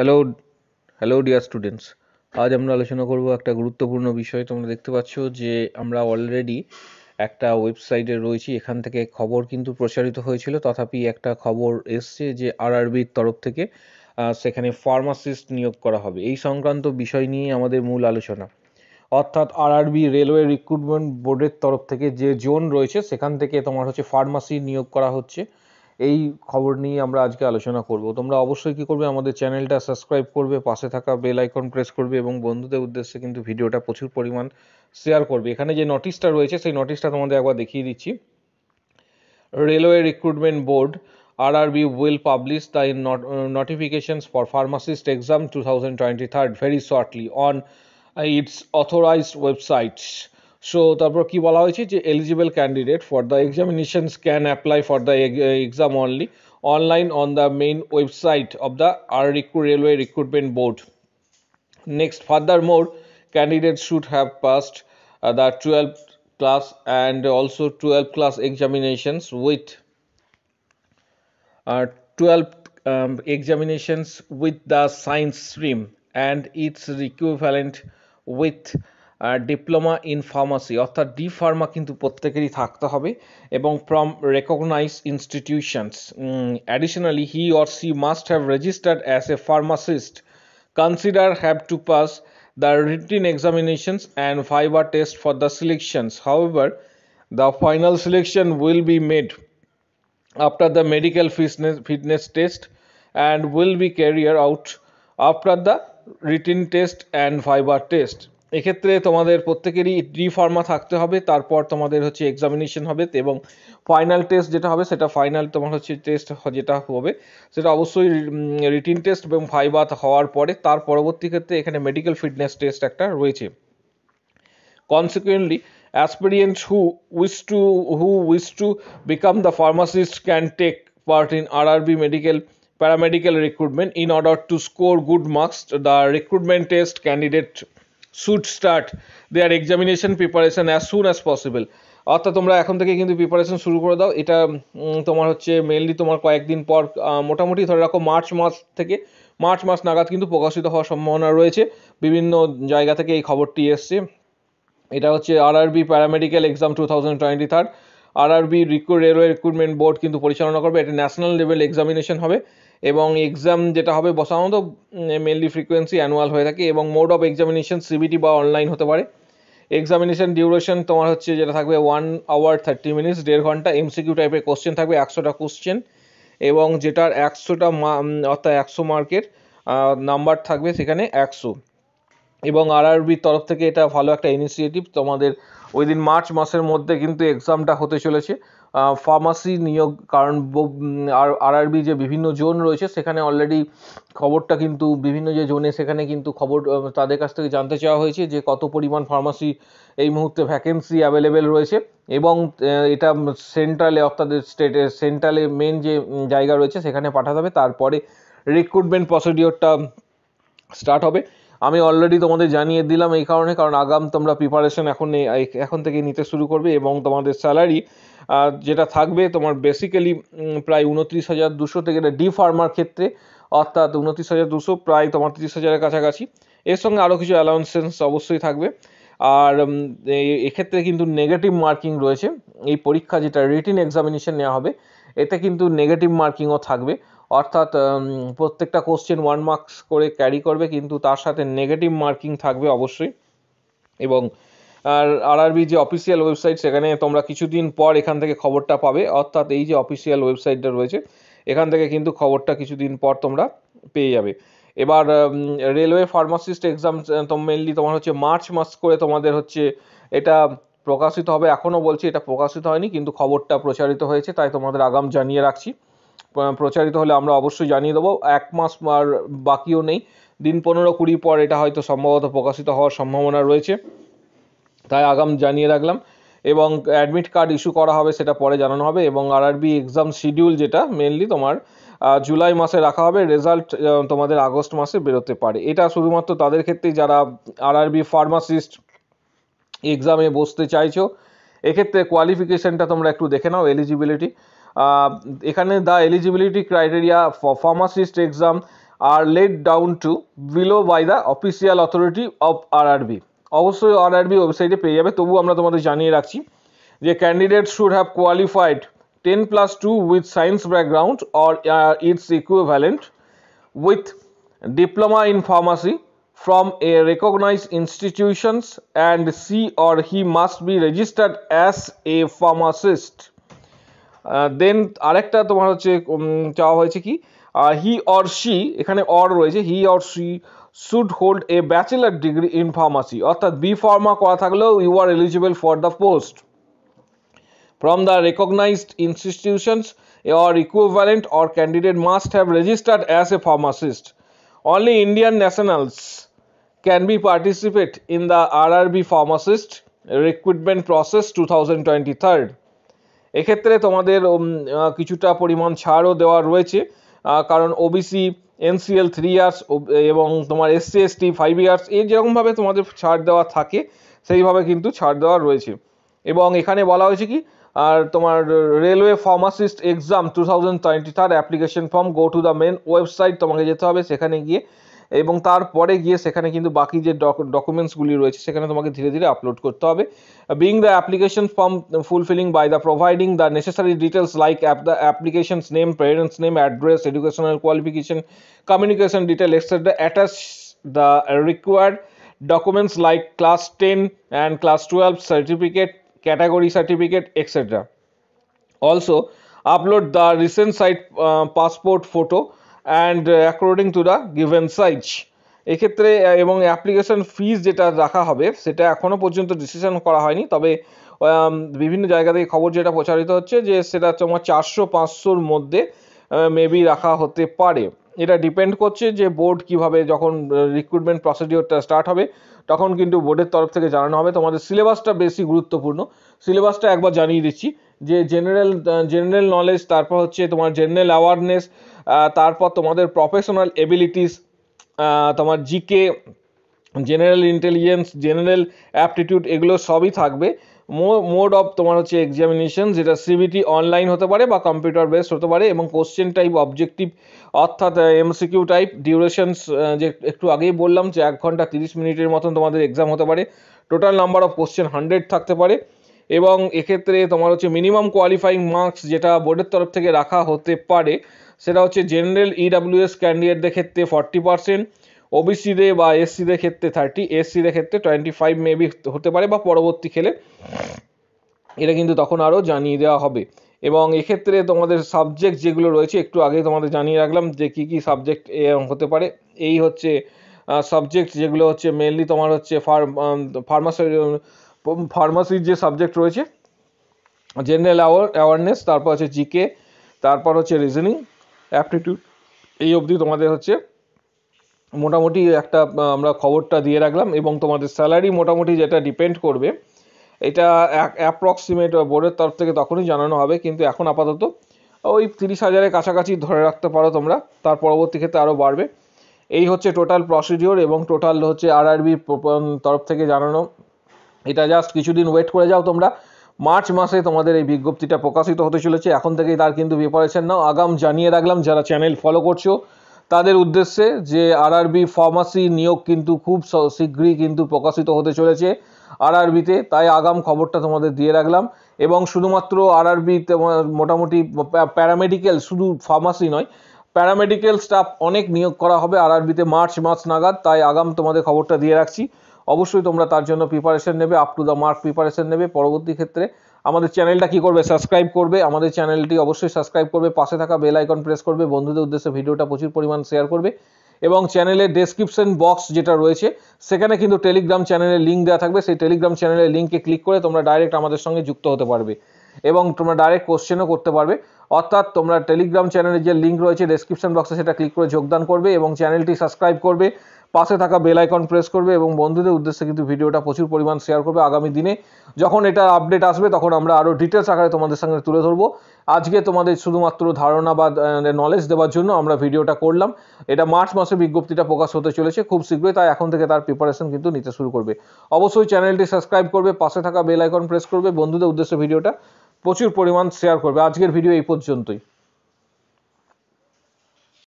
Hello dear students, আজ আমরা আলোচনা করব একটা গুরুত্বপূর্ণ বিষয়। তোমরা দেখতে পাচ্ছ যে আমরা অলরেডি একটা ওয়েবসাইটে রয়েছি, এখান থেকে খবর কিন্তু প্রচারিত হয়েছিল। তথাপি একটা খবর এসছে যে আরআরবির তরফ থেকে সেখানে ফার্মাসিস্ট নিয়োগ করা হবে। এই সংক্রান্ত বিষয় নিয়ে আমাদের মূল আলোচনা, অর্থাৎ আরআরবি রেলওয়ে রিক্রুটমেন্ট বোর্ডের তরফ থেকে যে জোন রয়েছে সেখান থেকে তোমার হচ্ছে ফার্মাসি নিয়োগ করা হচ্ছে। এই খবর নিয়ে আমরা আজকে আলোচনা করব। তোমরা অবশ্যই কি করবে, আমাদের চ্যানেলটা সাবস্ক্রাইব করবে, পাশে থাকা বেল আইকন প্রেস করবে এবং বন্ধুদের উদ্দেশ্যে কিন্তু ভিডিওটা প্রচুর পরিমাণ শেয়ার করবে। এখানে যে নোটিশটা রয়েছে সেই নোটিশটা তোমাদের একবার দেখিয়ে দিচ্ছি। Railway recruitment board RRB will publish the notifications for pharmacist exam 2023 very shortly on its authorized websites. So তারপর কি বলা হয়েছে যে eligible candidate for the examinations can apply for the exam only online on the main website of the Railway Recruitment Board. Next, furthermore, candidates should have passed the 12th class and also 12th class examinations with 12 examinations with the science stream and its equivalent with diploma in pharmacy, অর্থাৎ D pharma কিন্তু প্রত্যেকেরই থাকতে হবে এবং from recognise institutions. Additionally he or she must have registered as a pharmacist, consider have to pass the written examinations and fibre test for the selections. However the final selection will be made after the medical fitness test and will be carried out after the written test and fiber test. এক্ষেত্রে তোমাদের প্রত্যেকেরই D Pharma থাকতে হবে, তারপর তোমাদের হচ্ছে examination হবে এবং ফাইনাল টেস্ট যেটা হবে সেটা ফাইনাল তোমার হচ্ছে টেস্ট যেটা হবে সেটা অবশ্যই রিটিন টেস্ট এবং ফাইবার হওয়ার পরে তার পরবর্তী ক্ষেত্রে এখানে মেডিকেল ফিটনেস টেস্ট একটা রয়েছে। Consequently, aspirants who wish to become the pharmacist can take part in RRB medical paramedical recruitment. In order to score good marks, the recruitment test candidate should start their examination preparation as soon as possible. অর্থাৎ তোমরা এখন থেকে কিন্তু preparation শুরু করে দাও। এটা তোমার হচ্ছে মেনলি তোমার কয়েকদিন পর, মোটামুটি ধরে রাখো মার্চ মাস নাগাদ কিন্তু প্রকাশিত হওয়ার সম্ভাবনা রয়েছে। বিভিন্ন জায়গা থেকে এই খবরটি এসছে। এটা হচ্ছে RRB paramedical exam 2023 RRB railway recruitment board কিন্তু পরিচালনা করবে। এটা ন্যাশনাল লেভেল এক্সামিনেশন হবে এবং এক্সাম যেটা হবে বসানো তো মেনলি ফ্রিকোয়েন্সি অ্যানুয়াল হয়ে থাকে এবং মোড অফ এক্সামিনেশন CBT বা অনলাইন হতে পারে। এক্সামিনেশন ডিউরেশন তোমার হচ্ছে যেটা থাকবে 1 hour 30 minutes, 1.5 ঘন্টা। MCQ টাইপের কোশ্চেন থাকবে, 100টা কোশ্চেন এবং যেটার 100টা অর্থাৎ 100 মার্কের নাম্বার থাকবে সেখানে 100 এবং আরআরবির তরফ থেকে এটা ভালো একটা ইনিশিয়েটিভ। তোমাদের উইদিন মার্চ মাসের মধ্যে কিন্তু এক্সামটা হতে চলেছে ফার্মাসি নিয়োগ, কারণ আরআরবি যে বিভিন্ন জোন রয়েছে সেখানে অলরেডি খবরটা কিন্তু বিভিন্ন যে জোনে সেখানে কিন্তু খবর তাদের কাছ থেকে জানতে চাওয়া হয়েছে যে কত পরিমাণ ফার্মাসি এই মুহূর্তে ভ্যাকেন্সি অ্যাভেলেবেল রয়েছে এবং এটা সেন্ট্রালে অর্থাৎ স্টেটের সেন্ট্রালে মেন যে জায়গা রয়েছে সেখানে পাঠাতে হবে, তারপরে রিক্রুটমেন্ট প্রসিডিওরটা স্টার্ট হবে। আমি অলরেডি তোমাদের জানিয়ে দিলাম এই কারণে, কারণ আগাম তোমরা প্রিপারেশন এখন থেকে নিতে শুরু করবে এবং তোমাদের স্যালারি যেটা থাকবে তোমার বেসিক্যালি প্রায় 29,200 থেকে, এটা ডি ফার্মার ক্ষেত্রে অর্থাৎ 29,200 প্রায় তোমার 30,000-এর কাছাকাছি। এর সঙ্গে আরও কিছু অ্যালাউন্সেন্স অবশ্যই থাকবে। আর এক্ষেত্রে কিন্তু নেগেটিভ মার্কিং রয়েছে। এই পরীক্ষা যেটা রিটিন এক্সামিনেশন নেওয়া হবে এতে কিন্তু নেগেটিভ মার্কিংও থাকবে, অর্থাৎ প্রত্যেকটা কোশ্চেন 1 মার্কস করে ক্যারি করবে কিন্তু তার সাথে নেগেটিভ মার্কিং থাকবে অবশ্যই। এবং আরআরবি যে অফিসিয়াল ওয়েবসাইট সেখানে তোমরা কিছুদিন পর এখান থেকে খবরটা পাবে, অর্থাৎ এই যে অফিসিয়াল ওয়েবসাইটটা রয়েছে এখান থেকে কিন্তু খবরটা কিছুদিন পর তোমরা পেয়ে যাবে। এবার রেলওয়ে ফার্মাসিস্ট এক্সাম মেনলি তোমার হচ্ছে মার্চ মাস করে তোমাদের হচ্ছে এটা প্রকাশিত হবে। এখনও বলছি এটা প্রকাশিত হয়নি কিন্তু খবরটা প্রচারিত হয়েছে, তাই তোমাদের আগাম জানিয়ে রাখছি। প্রচারিত হলে আমরা অবশ্যই জানিয়ে দেবো। 1 মাস আর বাকিও নেই, দিন 15-20 পর এটা হয়তো সম্ভবত প্রকাশিত হওয়ার সম্ভাবনা রয়েছে, তাই আগাম জানিয়ে রাখলাম। এবং অ্যাডমিট কার্ড ইস্যু করা হবে সেটা পরে জানানো হবে এবং আরআরবি এক্সাম শিডিউল যেটা মেনলি তোমার জুলাই মাসে রাখা হবে, রেজাল্ট তোমাদের আগস্ট মাসে বেরোতে পারে। এটা শুধুমাত্র তাদের ক্ষেত্রেই যারা আরআরবি ফার্মাসিস্ট এক্সামে বসতে চাইছো। এক্ষেত্রে কোয়ালিফিকেশনটা তোমরা একটু দেখে নাও। এলিজিবিলিটি এখানে the eligibility criteria for pharmacist exam are laid down to below by the official authority of RRB. অবশ্যই RRB ওয়েবসাইটে পেয়ে যাবে, তবু আমরা তোমাদের জানিয়ে রাখছি যে candidate should have qualified 10+2 with science background or its equivalent with diploma in pharmacy from a recognized institutions, and she or he must be registered as a pharmacist. Then আরেকটা তোমার হচ্ছে চাওয়া হয়েছে কি he or she, এখানে or রয়েছে, he or she should hold a bachelor degree in pharmacy, অর্থাৎ B Pharma করা থাকলেও you are eligible for the post from the recognized institutions or equivalent, or candidate must have registered as a pharmacist. Only Indian nationals can be participate in the RRB pharmacist recruitment process 2023. এক্ষেত্রে তোমাদের কিছুটা পরিমাণ ছাড়ও দেওয়া রয়েছে, কারণ OBC NCL 3 years এবং তোমার SC ST 5 years এই যেরকম ভাবে তোমাদের ছাড় দেওয়া থাকে সেইভাবে কিন্তু ছাড় দেওয়া রয়েছে। এবং এখানে বলা হয়েছে কি আর তোমার railway pharmacist exam 2023 application form go to the main website, তোমাকে যেতে হবে সেখানে গিয়ে, এবং তারপরে গিয়ে সেখানে কিন্তু বাকি যে ডকুমেন্টসগুলি রয়েছে সেখানে তোমাকে ধীরে ধীরে আপলোড করতে হবে। Being the application form fulfilling by the providing the necessary details like the applications name, parents name, address, educational qualification, communication detail etcetera, attach the required documents like class 10 and class 12 certificate, category certificate, etc. Also upload the recent site passport photo and according to the given size. এক্ষেত্রে এবং application fees যেটা রাখা হবে সেটা এখনো পর্যন্ত decision করা হয়নি, তবে বিভিন্ন জায়গা থেকে খবর যেটা প্রচারিত হচ্ছে যে সেটা তোমার 400-500 মধ্যে মেবি রাখা হতে পারে। এটা ডিপেন্ড করছে যে বোর্ড কিভাবে যখন রিক্রুটমেন্ট প্রসিডিওরটা স্টার্ট হবে তখন কিন্তু বোর্ডের তরফ থেকে জানানো হবে। তোমাদের সিলেবাসটা বেশি গুরুত্বপূর্ণ, সিলেবাসটা একবার জানিয়ে দিচ্ছি যে জেনারেল নলেজ, তারপর হচ্ছে তোমার জেনারেল অ্যাওয়ারনেস, তারপর তোমাদের প্রফেশনাল এবিলিটিস, তোমার GK, general intelligence, general aptitude, এগুলো সবই থাকবে। মোড অফ তোমার হচ্ছে এক্সামিনেশন যেটা সিবিটি অনলাইন হতে পারে বা কম্পিউটার বেস হতে পারে, এবং কোশ্চেন টাইপ অবজেক্টিভ অর্থাৎ এমসিকিউ টাইপ, ডিউরেশনস যে একটু আগেই বললাম যে 1 ঘন্টা 30 মিনিটের মতন তোমাদের এক্সাম হতে পারে, টোটাল নাম্বার অফ কোশ্চেন 100 থাকতে পারে, এবং এক্ষেত্রে তোমার হচ্ছে মিনিমাম কোয়ালিফাইং মার্কস যেটা বোর্ডের তরফ থেকে রাখা হতে পারে সেটা হচ্ছে জেনারেল EWS ক্যান্ডিডেটদের ক্ষেত্রে 40%, OBC বা SC ক্ষেত্রে 30, SC ক্ষেত্রে 25 মেবি হতে পারে, বা পরবর্তী খেলে এটা কিন্তু তখন আরও জানিয়ে দেওয়া হবে। এবং এক্ষেত্রে তোমাদের সাবজেক্ট যেগুলো রয়েছে একটু আগে তোমাদের জানিয়ে রাখলাম যে কি কি সাবজেক্ট হতে পারে। এই হচ্ছে সাবজেক্ট যেগুলো হচ্ছে মেনলি তোমার হচ্ছে ফার্মাসির যে সাবজেক্ট রয়েছে, জেনারেল অ্যাওয়ারনেস, তারপর হচ্ছে GK, তারপর হচ্ছে রিজনিং, অ্যাপটিটিউড, এই অবধি তোমাদের হচ্ছে মোটামুটি একটা আমরা খবরটা দিয়ে রাখলাম। এবং তোমাদের স্যালারি মোটামুটি যেটা ডিপেন্ড করবে এটা অ্যাপ্রক্সিমেট বোর্ডের তরফ থেকে তখনই জানানো হবে, কিন্তু এখন আপাতত ওই 30,000-এর কাছাকাছি ধরে রাখতে পারো তোমরা, তার পরবর্তী ক্ষেত্রে আরও বাড়বে। এই হচ্ছে টোটাল প্রসিডিওর এবং টোটাল হচ্ছে RRB তরফ থেকে জানানো। এটা জাস্ট কিছুদিন ওয়েট করে যাও তোমরা, মার্চ মাসে তোমাদের এই বিজ্ঞপ্তিটা প্রকাশিত হতে চলেছে, এখন থেকেই তার কিন্তু প্রিপারেশন নাও। আগাম জানিয়ে রাখলাম যারা চ্যানেল ফলো করছো তাদের উদ্দেশ্যে যে RRB ফার্মাসি নিয়োগ কিন্তু খুব শীঘ্রই কিন্তু প্রকাশিত হতে চলেছে RRBতে, তাই আগাম খবরটা তোমাদের দিয়ে রাখলাম। এবং শুধুমাত্র RRB তোমার মোটামুটি প্যারামেডিক্যাল, শুধু ফার্মাসি নয়, প্যারামেডিক্যাল স্টাফ অনেক নিয়োগ করা হবে RRBতে মার্চ মাস নাগাদ, তাই আগাম তোমাদের খবরটা দিয়ে রাখছি। অবশ্যই তোমরা তার জন্য প্রিপারেশন নেবে, up to the mark preparation নেবে। পরবর্তী ক্ষেত্রে আমাদের চ্যানেলটা কি করবে, সাবস্ক্রাইব করবে, আমাদের চ্যানেলটি অবশ্যই সাবস্ক্রাইব করবে, পাশে থাকা বেল আইকন প্রেস করবে, বন্ধুদের উদ্দেশ্যে ভিডিওটা প্রচুর পরিমাণ শেয়ার করবে, এবং চ্যানেলের ডেসক্রিপশন বক্স যেটা রয়েছে সেখানে কিন্তু টেলিগ্রাম চ্যানেলের লিঙ্ক দেওয়া থাকবে, সেই টেলিগ্রাম চ্যানেলের লিঙ্কে ক্লিক করে তোমরা ডাইরেক্ট আমাদের সঙ্গে যুক্ত হতে পারবে এবং তোমরা ডাইরেক্ট কোশ্চেনও করতে পারবে। অর্থাৎ তোমরা টেলিগ্রাম চ্যানেলের যে লিঙ্ক রয়েছে ডেসক্রিপশন বক্সে সেটা ক্লিক করে যোগদান করবে এবং চ্যানেলটি সাবস্ক্রাইব করবে, পাশে থাকা বেল আইকন প্রেস করবে এবং বন্ধুদের উদ্দেশ্যে কিন্তু ভিডিওটা প্রচুর পরিমাণ শেয়ার করবে। আগামী দিনে যখন এটা আপডেট আসবে তখন আমরা আরও ডিটেলস আকারে তোমাদের সঙ্গে তুলে ধরবো। আজকে তোমাদের শুধুমাত্র ধারণা বা নলেজ দেওয়ার জন্য আমরা ভিডিওটা করলাম। এটা মার্চ মাসে বিজ্ঞপ্তিটা প্রকাশ হতে চলেছে খুব শীঘ্রই, তাই এখন থেকে তার প্রিপারেশন কিন্তু নিতে শুরু করবে। অবশ্যই চ্যানেলটি সাবস্ক্রাইব করবে, পাশে থাকা বেল আইকন প্রেস করবে, বন্ধুদের উদ্দেশ্যে ভিডিওটা প্রচুর পরিমাণ শেয়ার করবে। আজকের ভিডিও এই পর্যন্তই।